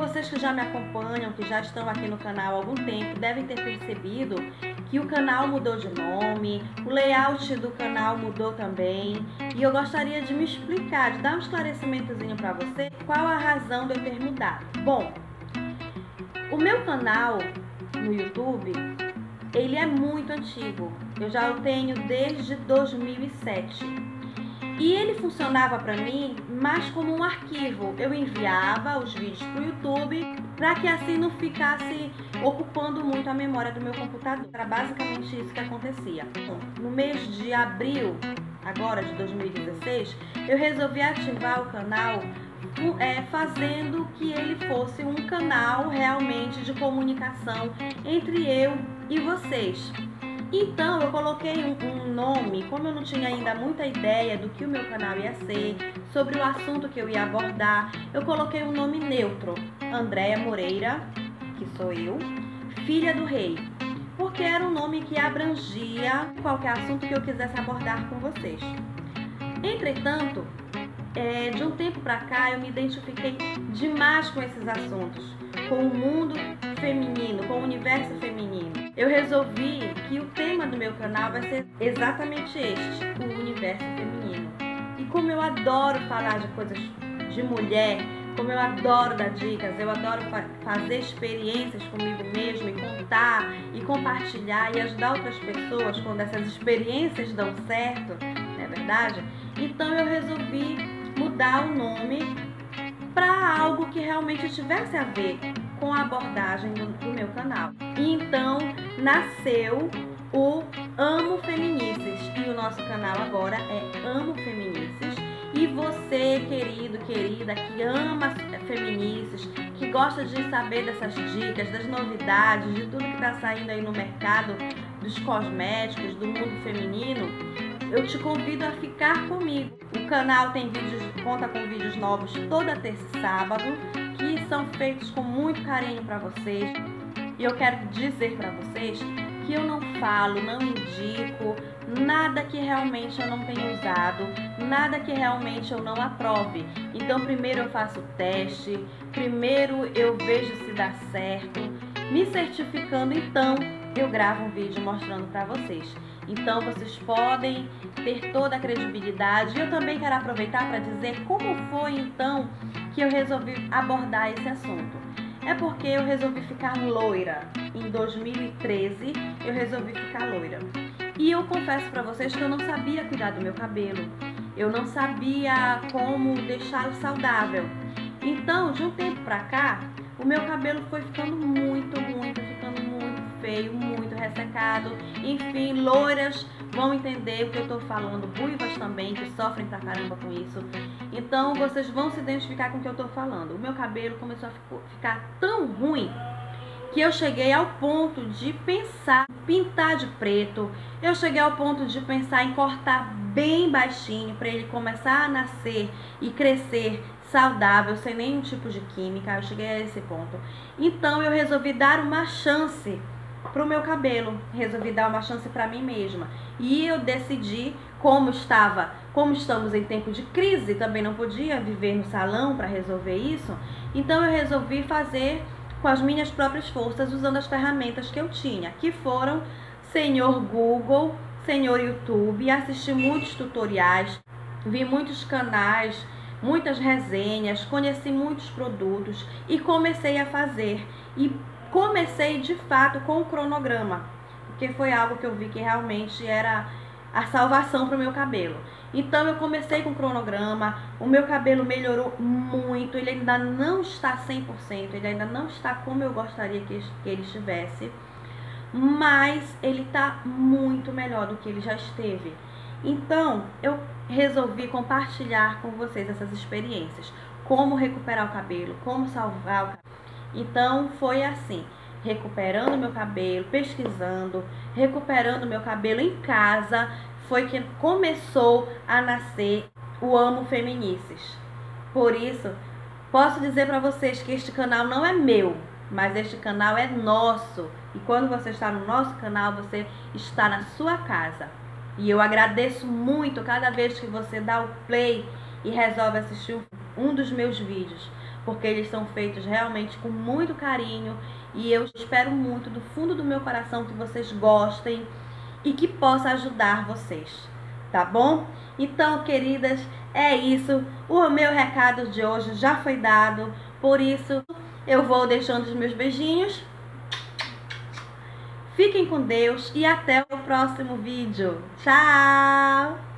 Vocês que já me acompanham, que já estão aqui no canal há algum tempo, devem ter percebido que o canal mudou de nome, o layout do canal mudou também, e eu gostaria de me explicar, de dar um esclarecimentozinho para você, qual a razão de eu ter mudado. Bom, o meu canal no YouTube, ele é muito antigo, eu já o tenho desde 2007, e ele funcionava para mim mais como um arquivo. Eu enviava os vídeos para o YouTube para que assim não ficasse ocupando muito a memória do meu computador. Era basicamente isso que acontecia. No mês de abril, agora de 2016, eu resolvi ativar o canal fazendo que ele fosse um canal realmente de comunicação entre eu e vocês. Então eu coloquei um nome, como eu não tinha ainda muita ideia do que o meu canal ia ser, sobre o assunto que eu ia abordar, eu coloquei um nome neutro, Andrea Moreira, que sou eu, filha do rei, porque era um nome que abrangia qualquer assunto que eu quisesse abordar com vocês. Entretanto, de um tempo pra cá eu me identifiquei demais com esses assuntos, com o mundo feminino, com o universo feminino. Eu resolvi que o tema do meu canal vai ser exatamente este, o universo feminino. E como eu adoro falar de coisas de mulher, como eu adoro dar dicas, eu adoro fazer experiências comigo mesma e contar e compartilhar e ajudar outras pessoas quando essas experiências dão certo, não é verdade? Então eu resolvi mudar o nome para algo que realmente tivesse a ver com a abordagem do meu canal. E então nasceu o Amo Feminices, e o nosso canal agora é Amo Feminices. E você, querido, querida, que ama feminices, que gosta de saber dessas dicas, das novidades, de tudo que está saindo aí no mercado dos cosméticos, do mundo feminino, eu te convido a ficar comigo. O canal tem vídeos, conta com vídeos novos toda terça e sábado, que são feitos com muito carinho para vocês. E eu quero dizer para vocês que eu não falo, não indico nada que realmente eu não tenha usado, nada que realmente eu não aprove. Então primeiro eu faço o teste, primeiro eu vejo se dá certo, me certificando, então eu gravo um vídeo mostrando para vocês. Então vocês podem ter toda a credibilidade. E eu também quero aproveitar para dizer como foi então que eu resolvi abordar esse assunto. É porque eu resolvi ficar loira. Em 2013 eu resolvi ficar loira. E eu confesso para vocês que eu não sabia cuidar do meu cabelo. Eu não sabia como deixá-lo saudável. Então, de um tempo para cá, o meu cabelo foi ficando muito feio, muito ressecado. Enfim, loiras vão entender o que eu tô falando, ruivas também, que sofrem pra caramba com isso. Então vocês vão se identificar com o que eu tô falando. O meu cabelo começou a ficar tão ruim que eu cheguei ao ponto de pensar em pintar de preto. Eu cheguei ao ponto de pensar em cortar bem baixinho para ele começar a nascer e crescer saudável, sem nenhum tipo de química. Eu cheguei a esse ponto. Então eu resolvi dar uma chance pro meu cabelo, resolvi dar uma chance para mim mesma. E eu decidi, como estamos em tempo de crise, também não podia viver no salão para resolver isso. Então eu resolvi fazer com as minhas próprias forças, usando as ferramentas que eu tinha, que foram Senhor Google, Senhor YouTube. Assisti muitos tutoriais, vi muitos canais, muitas resenhas, conheci muitos produtos e comecei a fazer. E comecei de fato com o cronograma, porque foi algo que eu vi que realmente era a salvação para o meu cabelo. Então eu comecei com o cronograma, o meu cabelo melhorou muito, ele ainda não está 100%, ele ainda não está como eu gostaria que ele estivesse, mas ele está muito melhor do que ele já esteve. Então eu resolvi compartilhar com vocês essas experiências, como recuperar o cabelo, como salvar o cabelo. Então foi assim, recuperando meu cabelo, pesquisando, recuperando meu cabelo em casa, foi que começou a nascer o Amo Feminices. Por isso, posso dizer para vocês que este canal não é meu, mas este canal é nosso. E quando você está no nosso canal, você está na sua casa. E eu agradeço muito cada vez que você dá o play e resolve assistir um dos meus vídeos, porque eles são feitos realmente com muito carinho, e eu espero muito do fundo do meu coração que vocês gostem e que possa ajudar vocês, tá bom? Então, queridas, é isso. O meu recado de hoje já foi dado, por isso eu vou deixando os meus beijinhos. Fiquem com Deus e até o próximo vídeo. Tchau!